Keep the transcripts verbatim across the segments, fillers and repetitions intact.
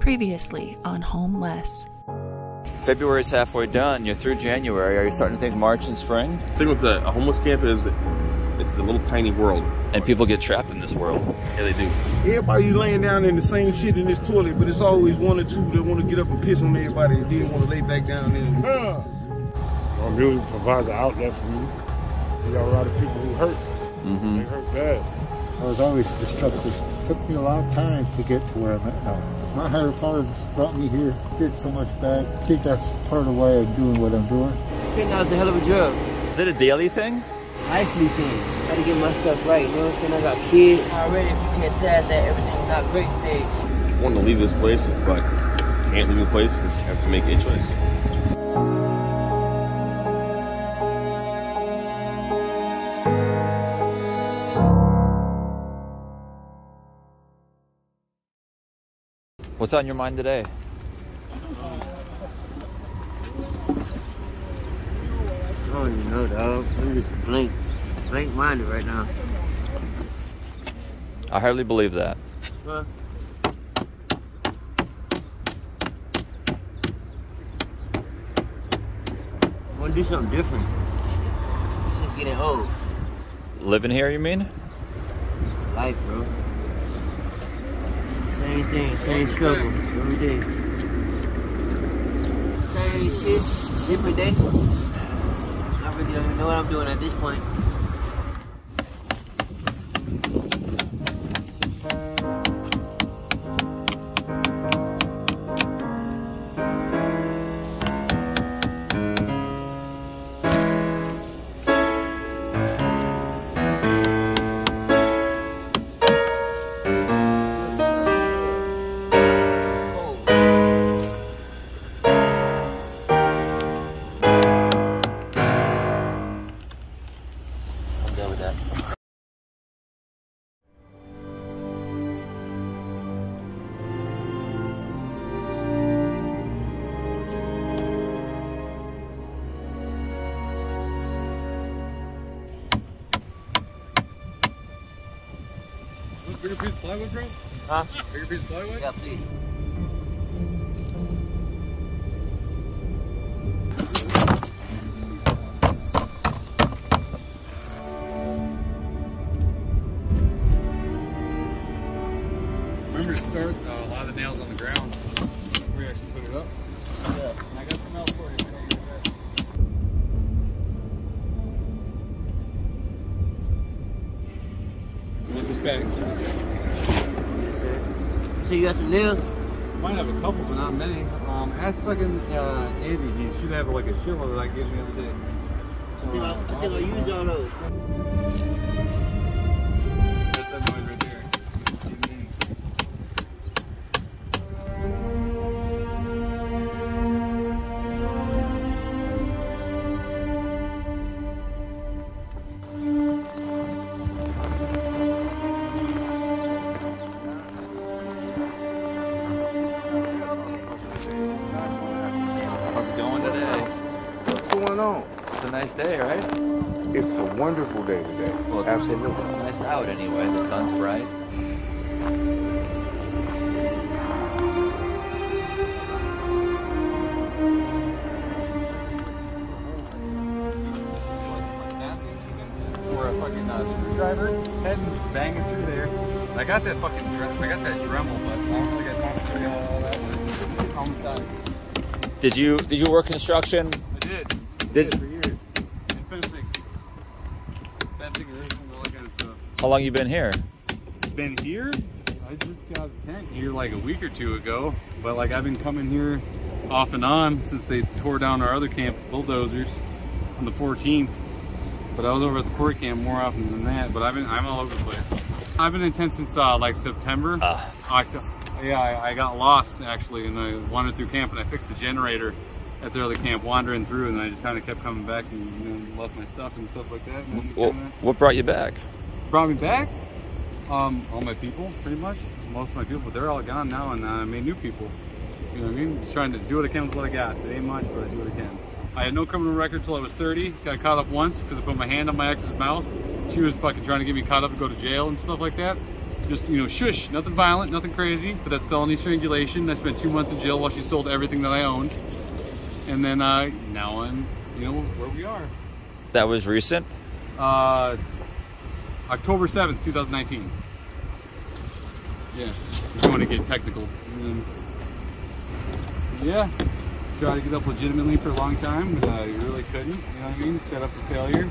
Previously on Homeless. February is halfway done. You're through January. Are you starting to think March and spring? The thing with the a homeless camp is it's a little tiny world. And people get trapped in this world. Yeah, they do. Everybody's laying down in the same shit in this toilet, but it's always one or two that want to get up and piss on everybody and then want to lay back down in there. Our music provides an outlet for me. You got a lot of people who hurt. Mm-hmm. They hurt bad. I was always destructive. It took me a long time to get to where I'm at now. My higher power brought me here, did so much bad. I think that's part of why I'm doing what I'm doing. I think that's a hell of a job. Is it a daily thing? Lifely thing. I gotta get myself right, you know what I'm saying? I got kids. Already, if you can't tell that, everything's not great stage. I want to leave this place, but I can't leave the place. I have to make a choice. What's on your mind today? I don't even know, dog. I'm just blank, blank minded right now. I hardly believe that. Huh? I want to do something different. It's just getting old. Living here, you mean? It's the life, bro. Same thing, same struggle, every day. Same shit, different day. I really don't even know what I'm doing at this point. Bigger piece of plywood, bro? Huh? Bigger piece of plywood? Yeah, please. Remember to start uh, a lot of the nails on the ground before we actually put it up. Yeah, I got some nails for you. Get this back. So you got some nails? Might have a couple, but not many. Um, ask fucking uh, Andy. He should have like a shitload that I gave him the other day. I think, uh, I, I think I'll use all those. That's that noise right there. It's a nice day, right? It's a wonderful day today. Well, it's, absolutely. It's, it's nice out anyway. The sun's bright. We're a fucking uh, screwdriver heading banging through there. And I got that fucking I got that Dremel, but I don't really got time to figure out all that. Almost done. Did you did you work construction? I did. Did for years. And fencing. Fencing and everything, all that kind of stuff. How long you been here? Been here? I just got a tent here like a week or two ago. But like I've been coming here off and on since they tore down our other camp, bulldozers, on the fourteenth. But I was over at the court camp more often than that. But I've been I'm all over the place. I've been in tent since uh, like September. Uh. I, yeah, I, I got lost actually, and I wandered through camp and I fixed the generator at their other camp, wandering through, and then I just kind of kept coming back and, and left my stuff and stuff like that. And well, kinda... What brought you back? Brought me back? Um, all my people, pretty much. Most of my people, they're all gone now, and I uh, made new people. You know what I mean? Just trying to do what I can with what I got. It ain't much, but I do what I can. I had no criminal record till I was thirty. Got caught up once because I put my hand on my ex's mouth. She was fucking trying to get me caught up and go to jail and stuff like that. just, you know, shush, nothing violent, nothing crazy, but that's felony strangulation. I spent two months in jail while she sold everything that I owned. And then uh, now I'm, you know, where we are. That was recent? Uh, October seventh, two thousand nineteen. Yeah, if you want to get technical. And yeah, tried to get up legitimately for a long time, but uh, you really couldn't, you know what I mean? Set up for failure.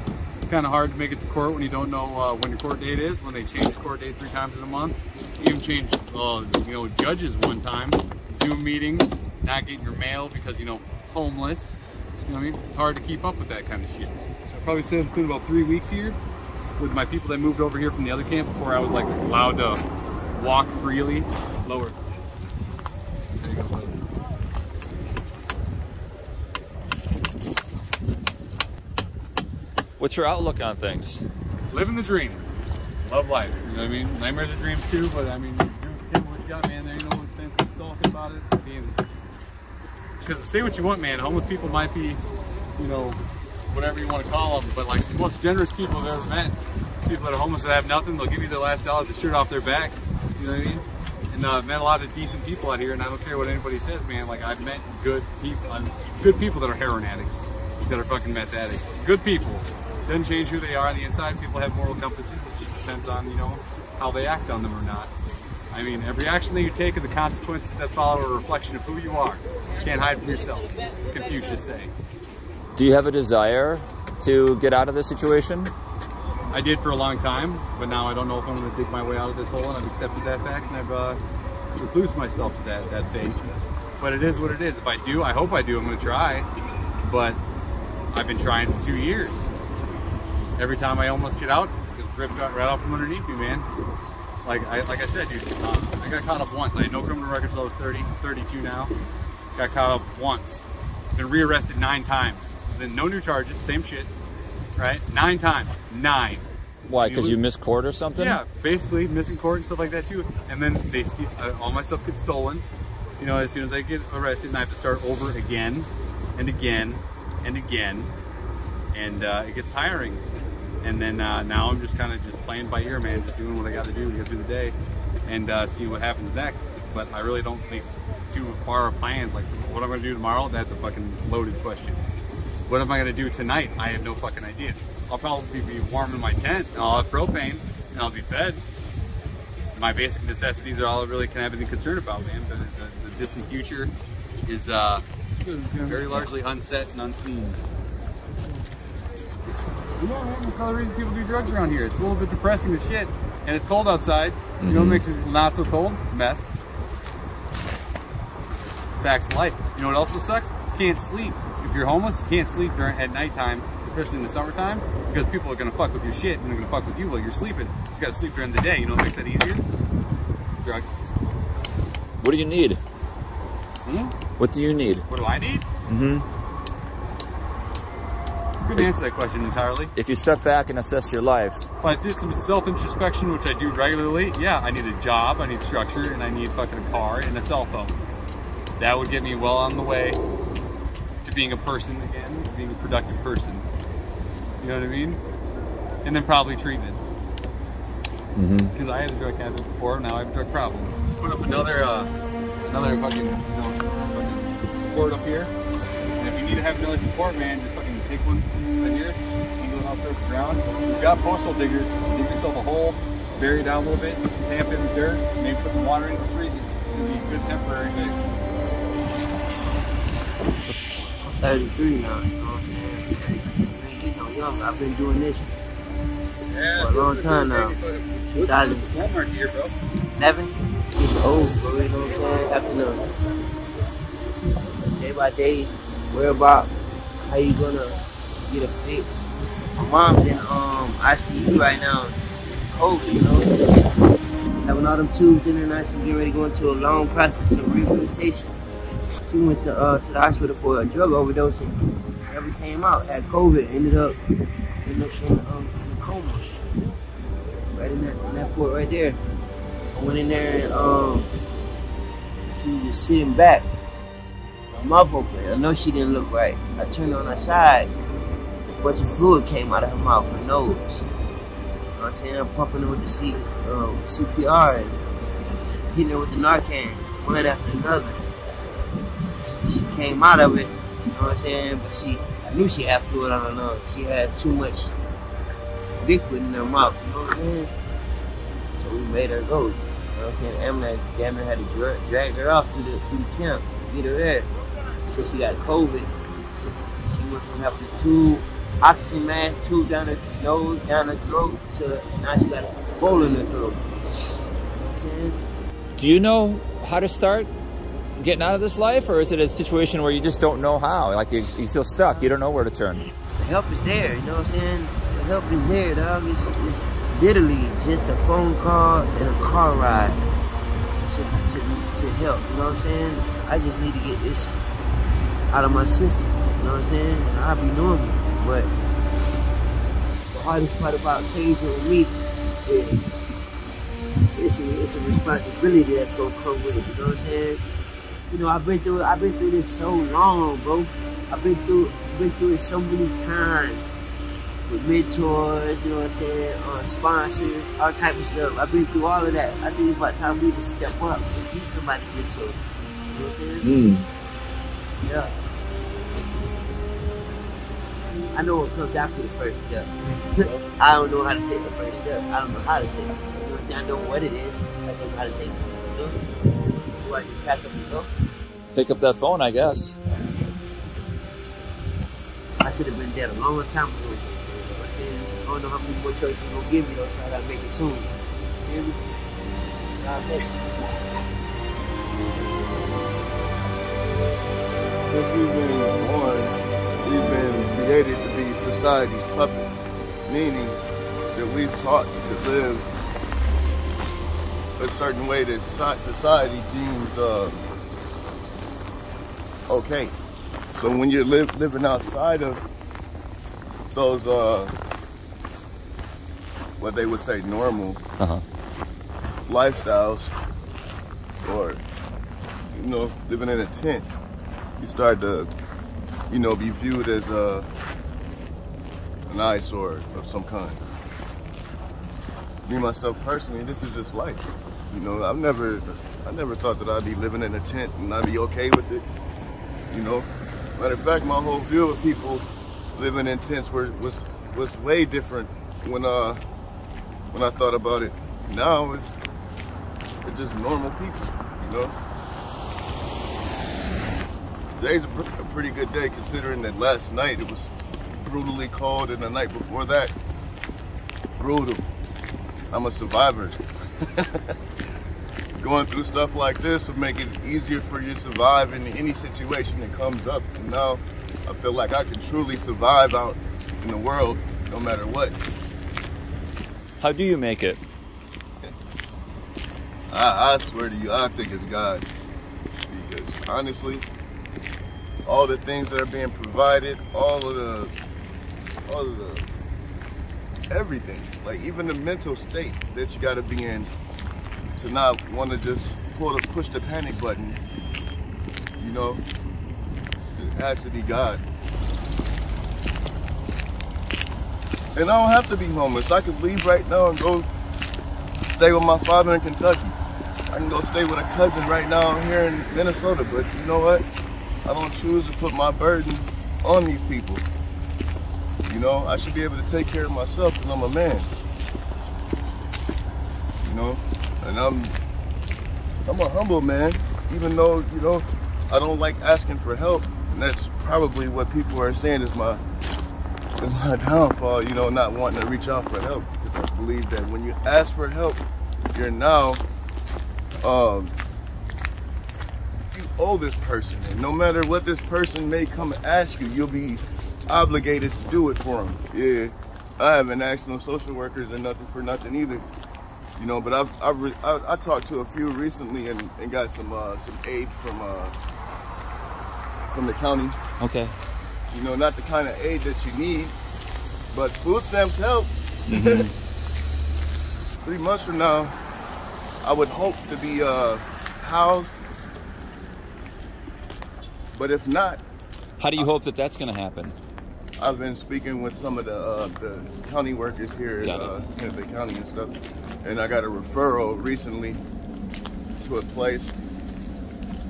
Kind of hard to make it to court when you don't know uh, when your court date is, when they change the court date three times in a month. Even change, uh, you know, judges one time. Zoom meetings, not getting your mail because, you know, homeless. You know what I mean? It's hard to keep up with that kind of shit. I probably said it's been about three weeks here with my people that moved over here from the other camp before I was like allowed to walk freely. Lower. There you go. What's your outlook on things? Living the dream. Love life. You know what I mean? Nightmares are dreams too, but I mean, you're doing what you got, man. There ain't no sense in talking about it. Being... Because say what you want, man. Homeless people might be, you know, whatever you want to call them, but like the most generous people I've ever met. People that are homeless that have nothing, they'll give you their last dollar to shirt off their back. You know what I mean? And uh, I've met a lot of decent people out here, and I don't care what anybody says, man. Like, I've met good people. I'm good people that are heroin addicts, that are fucking meth addicts. Good people. Doesn't change who they are on the inside. People have moral compasses. It just depends on, you know, how they act on them or not. I mean, every action that you take and the consequences that follow are a reflection of who you are. You can't hide from yourself, Confucius saying. Do you have a desire to get out of this situation? I did for a long time, but now I don't know if I'm going to dig my way out of this hole, and I've accepted that fact, and I've uh, reclused myself to that, that fate. But it is what it is. If I do, I hope I do. I'm going to try. But I've been trying for two years. Every time I almost get out, it's ripped out right out from underneath me, man. Like I, like I said, dude, um, I got caught up once. I had no criminal records till I was thirty, thirty-two now. Got caught up once. Been rearrested nine times. Then no new charges, same shit, right? Nine times, nine. Why, because you, you missed court or something? Yeah, basically missing court and stuff like that too. And then they steal, uh, all my stuff gets stolen. You know, as soon as I get arrested, and I have to start over again and again and again. And uh, it gets tiring. And then uh, now I'm just kind of just playing by ear, man, just doing what I got to do to get through the day and uh, see what happens next. But I really don't make too far of plans. Like, what I'm going to do tomorrow, that's a fucking loaded question. What am I going to do tonight? I have no fucking idea. I'll probably be warm in my tent, and I'll have propane, and I'll be fed. My basic necessities are all I really can have any concern about, man. The, the, the distant future is uh, very largely unset and unseen. You know, man, that's another reason people do drugs around here. It's a little bit depressing as shit. And it's cold outside. Mm-hmm. You know what makes it not so cold? Meth. Facts of life. You know what also sucks? Can't sleep. If you're homeless, you can't sleep during, at nighttime, especially in the summertime, because people are going to fuck with your shit and they're going to fuck with you while you're sleeping. You just got to sleep during the day. You know what makes that easier? Drugs. What do you need? Hmm? What do you need? What do I need? Mm-hmm. Couldn't answer that question entirely. If you step back and assess your life. If I did some self-introspection, which I do regularly, yeah, I need a job, I need structure, and I need fucking a car and a cell phone. That would get me well on the way to being a person again, to being a productive person. You know what I mean? And then probably treatment. Mm-hmm. Because I had a drug habit before, now I have a drug problem. Put up another, uh, another fucking, you know, fucking support up here. And if you need to have another support, man, just fucking take one right here, and go out there to the ground. You've got postal diggers, dig yourself a hole, bury it down a little bit, tamp it in the dirt, maybe put some water in for freezing. It'll be a good temporary fix. thirty-three now, you know what I'm saying? I'm young, I've been doing this yeah, for a long time now. two thousand eleven years old, bro, you know what I'm saying? After the day by day, worry about how you gonna get a fix. My mom's in um I C U right now, COVID, you know. Having all them tubes in her now, she's getting ready to go into a long process of rehabilitation. She went to uh to the hospital for a drug overdose and never came out. Had COVID, ended up ended up in um in a coma. Right in that in that fort right there. I went in there and um she was just sitting back. My mouth open. I know she didn't look right. I turned on her side. A bunch of fluid came out of her mouth and nose. You know what I'm saying? I'm pumping it with the C, um, C P R and hitting it with the Narcan, one after another. She came out of it, you know what I'm saying? But she, I knew she had fluid on her lungs. She had too much liquid in her mouth, you know what I'm saying? So we made her go. You know what I'm saying? The ambulance damn near had to dra drag her off through the, through the camp, get her there. So she got COVID. She went from having two oxygen mask, two down her nose, down her throat, to now she got a bowl in her throat. And do you know how to start getting out of this life, or is it a situation where you just don't know how? Like you, you feel stuck, you don't know where to turn. The help is there, you know what I'm saying? The help is there, dog. It's, it's literally just a phone call and a car ride to, to, to help, you know what I'm saying? I just need to get this out of my system, you know what I'm saying? I'll be normal. But the hardest part about changing with me is it's a, it's a responsibility that's gonna come with it. You know what I'm saying? You know, I've been through I've been through this so long, bro. I've been through been through it so many times with mentors. You know what I'm saying? Uh, sponsors, all type of stuff. I've been through all of that. I think it's about time we to step up and be somebody's mentor. You know what I'm saying? Mm. Yeah. I know what comes after the first step. I don't know how to take the first step. I don't know how to take it. I know what it is. I don't know how to take it. Do I just pack up and go? Pick up that phone, I guess. I should have been dead a long time ago. I don't know how many more choices you're going to give me, though, so I got to make it soon. You know? We've been created to be society's puppets, meaning that we've taught to live a certain way that society deems uh, okay. So when you're li living outside of those, uh, what they would say, normal uh-huh. lifestyles, or, you know, living in a tent, you start to, you know, be viewed as a, an eyesore of some kind. Me, myself, personally, this is just life. You know, I've never, I never thought that I'd be living in a tent and I'd be okay with it, you know? Matter of fact, my whole view of people living in tents were, was, was way different when, uh, when I thought about it. Now, it's, it's just normal people, you know? Today's a, pr a pretty good day considering that last night it was brutally cold and the night before that, brutal. I'm a survivor. Going through stuff like this will make it easier for you to survive in any situation that comes up. And now I feel like I can truly survive out in the world no matter what. How do you make it? I, I swear to you, I think it's God. Because honestly, all the things that are being provided, all of the, all of the, everything. Like even the mental state that you gotta be in to not wanna just pull the, push the panic button, you know? It has to be God. And I don't have to be homeless. I could leave right now and go stay with my father in Kentucky. I can go stay with a cousin right now here in Minnesota, but you know what? I don't choose to put my burden on these people. You know, I should be able to take care of myself because I'm a man. You know, and I'm I'm a humble man, even though, you know, I don't like asking for help. And that's probably what people are saying is my, is my downfall, you know, not wanting to reach out for help. Because I believe that when you ask for help, you're now, um, owe this person, and no matter what this person may come and ask you, you'll be obligated to do it for them. Yeah, I haven't asked no social workers and nothing for nothing either, you know. But I've, I've I, I talked to a few recently and, and got some uh, some aid from uh, from the county. Okay, you know, not the kind of aid that you need, but food stamps help. Mm-hmm. Three months from now, I would hope to be uh, housed. But if not, how do you I, hope that that's going to happen? I've been speaking with some of the, uh, the county workers here at uh, Tennessee County and stuff, and I got a referral recently to a place,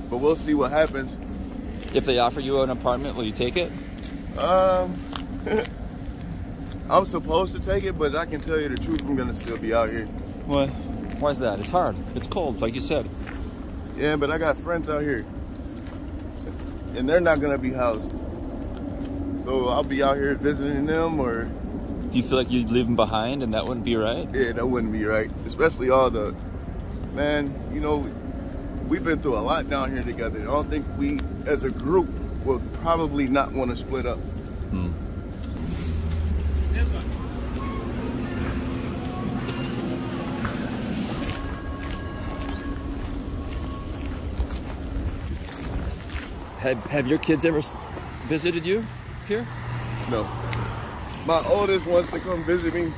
but we'll see what happens. If they offer you an apartment, will you take it? Um, I'm supposed to take it, but I can tell you the truth, I'm gonna still be out here. What? Why's that? It's hard. It's cold, like you said. Yeah, but I got friends out here, and they're not gonna be housed. So I'll be out here visiting them, or... Do you feel like you'd leave them behind and that wouldn't be right? Yeah, that wouldn't be right. Especially all the... Man, you know, we've been through a lot down here together. I don't think we, as a group, will probably not want to split up. Hmm. This one. Have, have your kids ever visited you? Here? No. My oldest wants to come visit me,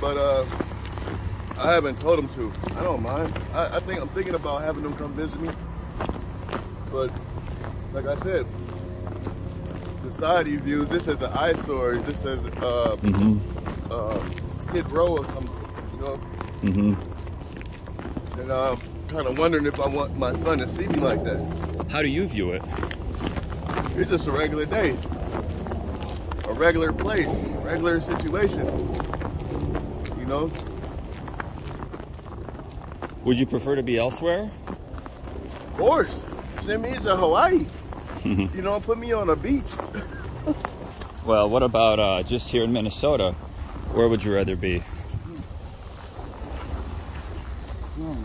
but uh, I haven't told him to. I don't mind. I, I think I'm thinking about having them come visit me, but like I said, society views this as an eyesore. This as uh, mm-hmm. uh, Skid Row or something, you know. Mm-hmm. And uh, I'm kind of wondering if I want my son to see me like that. How do you view it? It's just a regular day. A regular place, regular situation, you know? Would you prefer to be elsewhere? Of course. Send me to Hawaii. You know, put me on a beach. Well, what about uh, just here in Minnesota? Where would you rather be? Hmm.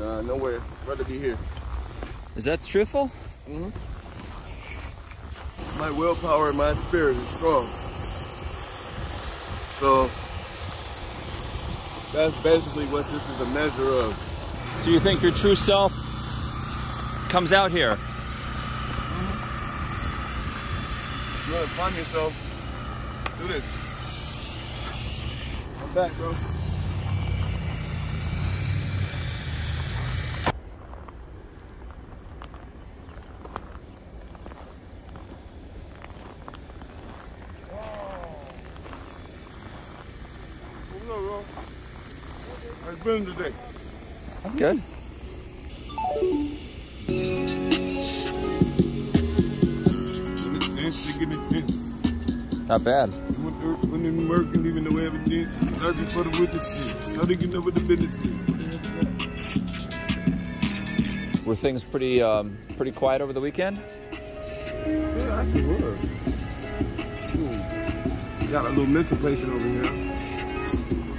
Nah, nowhere. Rather be here. Is that truthful? Mm-hmm. My willpower and my spirit is strong. So that's basically what this is a measure of. So you think your true self comes out here? Mm-hmm. You want to find yourself? Do this. I'm back, bro. Been today? I'm good. Not bad. When in work and leaving the way everything, searching for the witnesses, how they get over the business. Were things pretty, um, pretty quiet over the weekend? Yeah, I think it was. Hmm. Got a little mental patient over here.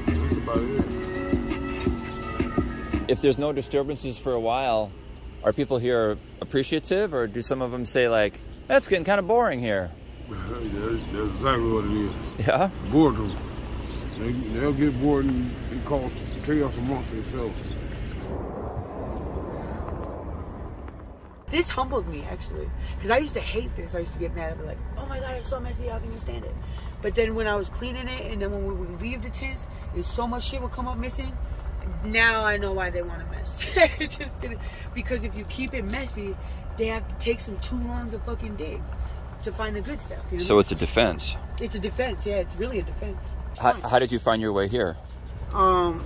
That's about it. If there's no disturbances for a while, are people here appreciative, or do some of them say, like, that's getting kind of boring here? Yeah, that's, that's exactly what it is. Yeah? Boredom. They, they'll get bored and it cause chaos amongst themselves. This humbled me, actually, because I used to hate this. I used to get mad. I'd be like, oh my God, it's so messy. How can you stand it? But then when I was cleaning it, and then when we would leave the tents, and so much shit would come up missing. Now I know why they want to mess. It's just gonna, because if you keep it messy, they have to take some too long to fucking dig to find the good stuff. You know? So it's a defense. It's a defense. Yeah, it's really a defense. How, how did you find your way here? Um,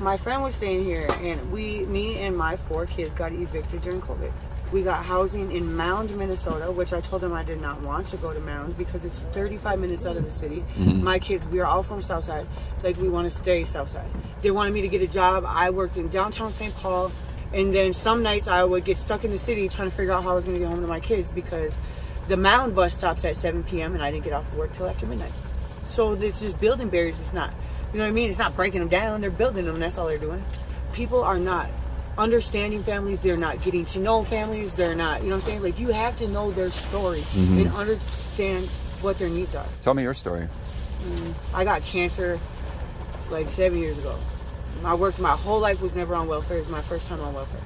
my friend was staying here, and we, me, and my four kids got evicted during COVID. We got housing in Mound, Minnesota, which I told them I did not want to go to Mound because it's thirty-five minutes out of the city. Mm-hmm. My kids, we are all from Southside. Like, we want to stay Southside. They wanted me to get a job. I worked in downtown Saint Paul. And then some nights I would get stuck in the city trying to figure out how I was going to get home to my kids because the Mound bus stops at seven P M and I didn't get off of work till after midnight. So it's just building barriers. It's not, you know what I mean? It's not breaking them down. They're building them. That's all they're doing. People are not understanding families, they're not getting to know families, they're not, you know what I'm saying? Like, you have to know their story mm-hmm. and understand what their needs are. Tell me your story. Mm, I got cancer like seven years ago. I worked, my whole life was never on welfare. It was my first time on welfare.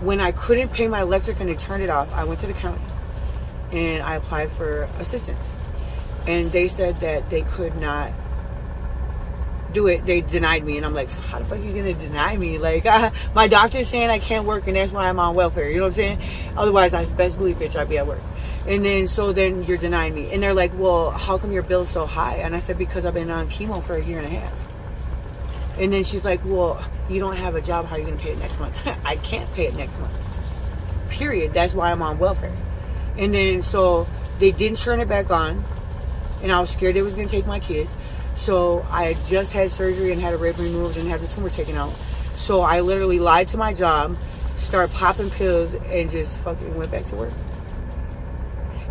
When I couldn't pay my electric and they turned it off, I went to the county and I applied for assistance. And they said that they could not do it. They denied me, and I'm like, how the fuck are you gonna deny me? Like, I, my doctor's saying I can't work, and that's why I'm on welfare. You know what I'm saying? Otherwise, I best believe, bitch, I'd be at work. And then, so then you're denying me. And they're like, well, how come your bill's so high? And I said, because I've been on chemo for a year and a half. And then she's like, well, you don't have a job. How are you going to pay it next month? I can't pay it next month. Period. That's why I'm on welfare. And then, so they didn't turn it back on. And I was scared it was going to take my kids. So I had just had surgery and had a rib removed and had the tumor taken out. So I literally lied to my job, started popping pills, and just fucking went back to work.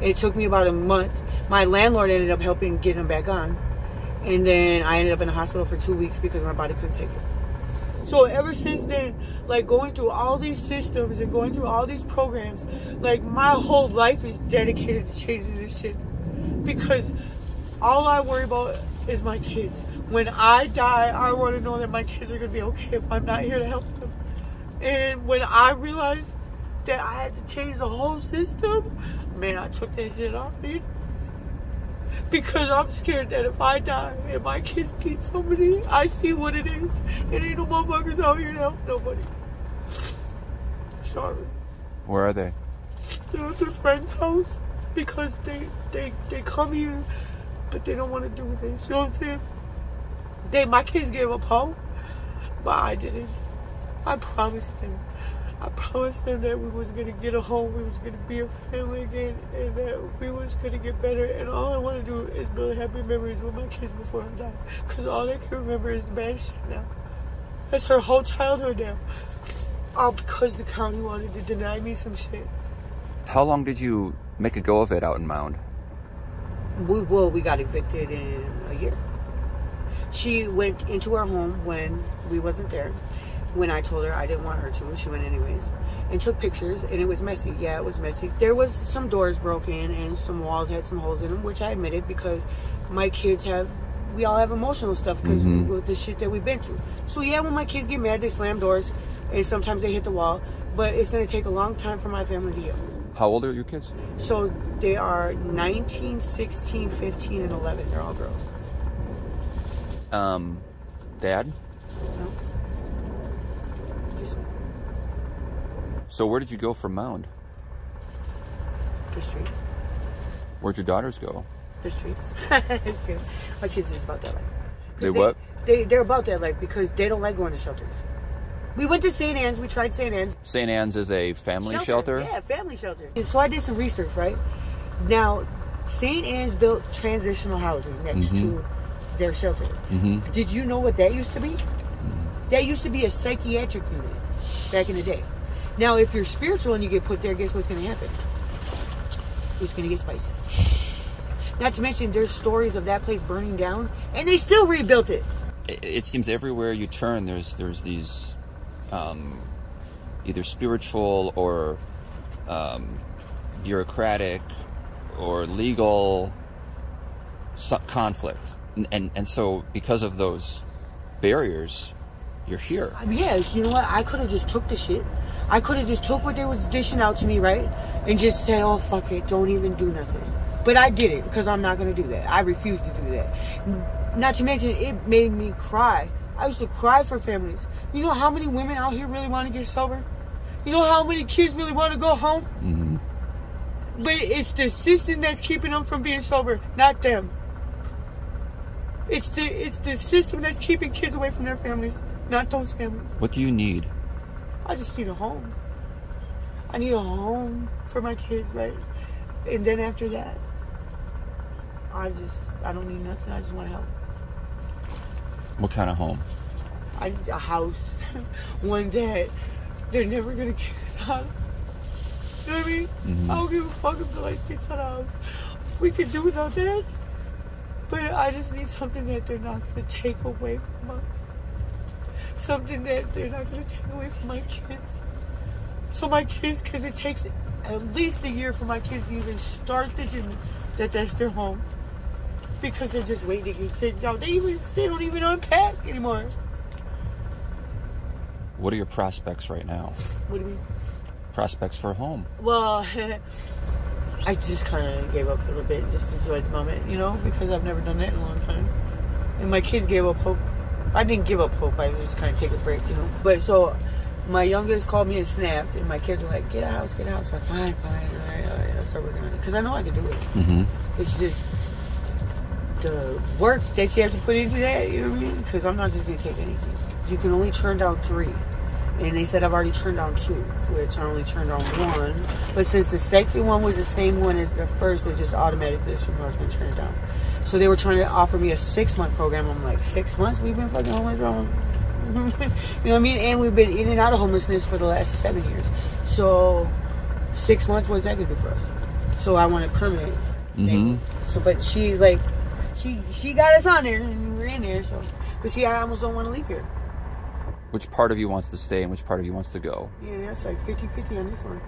It took me about a month. My landlord ended up helping get him back on. And then I ended up in the hospital for two weeks because my body couldn't take it. So ever since then, like going through all these systems and going through all these programs, like my whole life is dedicated to changing this shit. Because all I worry about is my kids. When I die, I want to know that my kids are going to be okay if I'm not here to help them. And when I realized that I had to change the whole system, man, I took that shit off me. Because I'm scared that if I die and my kids need somebody, I see what it is. It ain't no motherfuckers out here to help nobody. Sorry. Where are they? They're at their friend's house because they, they, they come here, but they don't want to do this. You know what I'm saying? They, my kids gave up hope, but I didn't. I promised them. I promised them that we was going to get a home, we was going to be a family again, and that we was going to get better. And all I want to do is build happy memories with my kids before I die. Because all I can remember is bad shit now. That's her whole childhood now. All because the county wanted to deny me some shit. How long did you make a go of it out in Mound? We, well, we got evicted in a year. She went into our home when we wasn't there. When I told her I didn't want her to, she went anyways and took pictures, and it was messy. Yeah, it was messy. There was some doors broken and some walls had some holes in them, which I admitted because my kids have, we all have emotional stuff because mm-hmm. with the shit that we've been through. So yeah, when my kids get mad, they slam doors and sometimes they hit the wall, but it's going to take a long time for my family to heal. How old are your kids? So they are nineteen, sixteen, fifteen, and eleven. They're all girls. Um, Dad? No. So where did you go from Mound? The streets. Where'd your daughters go? The streets. It's good. My kids is about that life. They, they what? They, they're about that life because they don't like going to shelters. We went to Saint Ann's. We tried Saint Ann's. Saint Ann's is a family shelter? shelter? Yeah, family shelter. And so I did some research, right? Now, Saint Ann's built transitional housing next mm-hmm. to their shelter. Mm-hmm. Did you know what that used to be? Mm-hmm. That used to be a psychiatric unit back in the day. Now, if you're spiritual and you get put there, guess what's going to happen? It's going to get spicy. Not to mention, there's stories of that place burning down, and they still rebuilt it. It, it seems everywhere you turn, there's there's these um, either spiritual or um, bureaucratic or legal conflict, and, and and so because of those barriers, you're here. Yes, you know what? I could have just took the shit. I could have just took what they was dishing out to me, right? And just said, oh, fuck it. Don't even do nothing. But I did it because I'm not going to do that. I refuse to do that. Not to mention, it made me cry. I used to cry for families. You know how many women out here really want to get sober? You know how many kids really want to go home? Mm-hmm. But it's the system that's keeping them from being sober, not them. It's the, it's the system that's keeping kids away from their families, not those families. What do you need? I just need a home. I need a home for my kids, right? And then after that, I just, I don't need nothing. I just want help. What kind of home? I need a house. One that they're never going to kick us out of. You know what I mean? Mm-hmm. I don't give a fuck if the lights get shut off. We could do without that. But I just need something that they're not going to take away from us. Something that they're not going to take away from my kids. So my kids, because it takes at least a year for my kids to even start the journey that that's their home. Because they're just waiting to get kicked out. They, even, they don't even unpack anymore. What are your prospects right now? What do you mean? Prospects for a home. Well, I just kind of gave up for a little bit and just enjoyed the moment, you know? Because I've never done that in a long time. And my kids gave up hope. I didn't give up hope. I just kind of take a break, you know. But so, my youngest called me and snapped, and my kids were like, "Get a house, get a house." I'm like, fine, fine, all right, all right. I start working on it, because I know I can do it. Mm-hmm. It's just the work that you have to put into that, you know what I mean? Because I'm not just going to take anything. You can only turn down three. And they said I've already turned down two, which I only turned down one. But since the second one was the same one as the first, it just automatically assumed I was going to turn it down. So they were trying to offer me a six-month program. I'm like, six months? We've been fucking homeless? You know what I mean? And we've been in and out of homelessness for the last seven years. So six months, what's that going to do for us? So I want a permanent thing. Mm-hmm. So, but she's like, she she got us on there, and we're in there. So, but see, I almost don't want to leave here. Which part of you wants to stay and which part of you wants to go? Yeah, that's like fifty fifty on this one.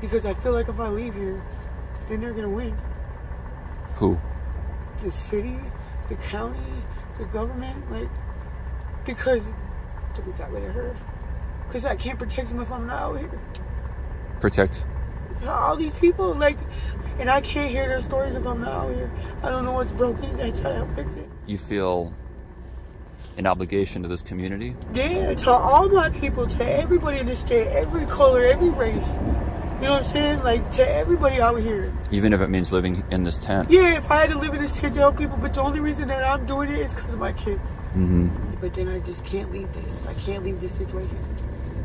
Because I feel like if I leave here, then they're going to win. Who? The city, the county, the government. Like, because we got rid of her. Because I can't protect them if I'm not out here. Protect? All these people, like, and I can't hear their stories if I'm not out here. I don't know what's broken. That's how I'll fix it. You feel an obligation to this community? Yeah, to all my people, to everybody in the state, every color, every race. You know what I'm saying? Like, to everybody out here. Even if it means living in this tent? Yeah, if I had to live in this tent to help people, but the only reason that I'm doing it is because of my kids. Mm-hmm. But then I just can't leave this. I can't leave this situation.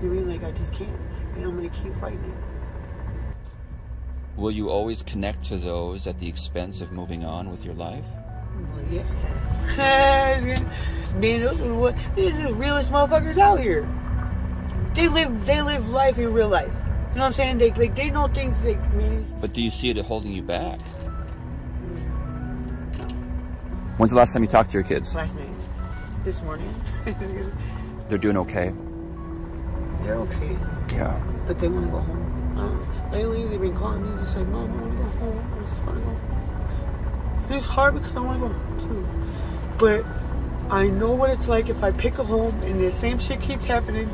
You know what I mean? Like, I just can't. And I'm going to keep fighting it. Will you always connect to those at the expense of moving on with your life? Well, yeah. Man, those are the realest motherfuckers out here. They live, they live life in real life. You know what I'm saying? They like they know things. Like, man. But do you see it holding you back? When's the last time you talked to your kids? Last night, this morning. They're doing okay. They're okay. Yeah. But they want to go home. Um, lately, they've been calling me just like, "Mom, I want to go home. I just want to go home." It's hard because I want to go home too, but I know what it's like if I pick a home and the same shit keeps happening.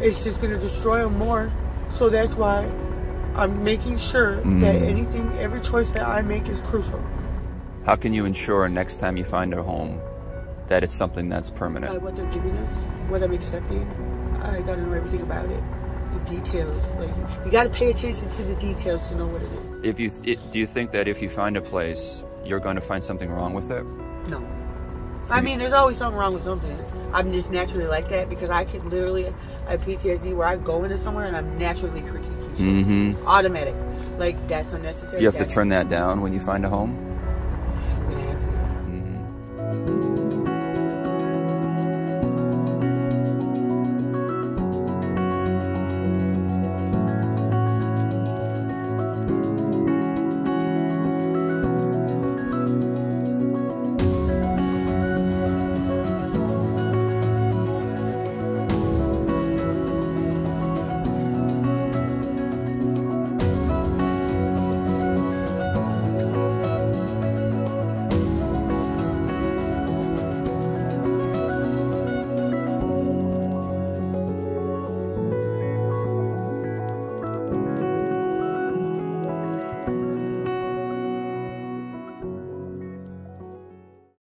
It's just gonna destroy them more. So that's why I'm making sure mm. that anything, every choice that I make is crucial. How can you ensure next time you find a home that it's something that's permanent? By what they're giving us, what I'm accepting, I gotta know everything about it. The details, like you, you gotta pay attention to the details to know what it is. If you, it, do you think that if you find a place, you're gonna find something wrong with it? No. I mean, there's always something wrong with something. I'm just naturally like that because I could literally, I have P T S D where I go into somewhere and I'm naturally critiquing shit. Mm-hmm. Automatic. Like, that's unnecessary. Do you have that's to turn that down when you find a home?